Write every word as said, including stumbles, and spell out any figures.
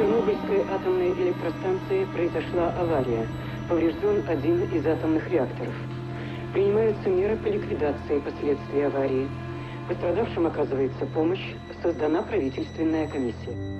Чернобыльской атомной электростанции произошла авария. Поврежден один из атомных реакторов. Принимаются меры по ликвидации последствий аварии. Пострадавшим оказывается помощь. Создана правительственная комиссия.